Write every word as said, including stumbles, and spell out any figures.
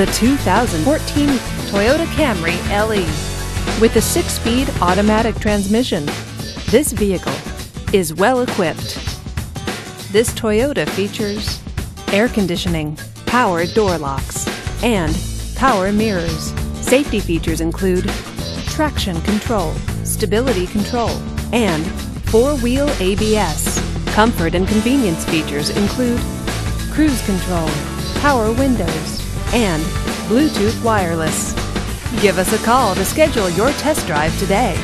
the two thousand fourteen Toyota Camry L E. With a six-speed automatic transmission, this vehicle is well equipped. This Toyota features air conditioning, power door locks, and power mirrors. Safety features include traction control, stability control, and four-wheel A B S. Comfort and convenience features include cruise control, power windows, and Bluetooth wireless. Give us a call to schedule your test drive today.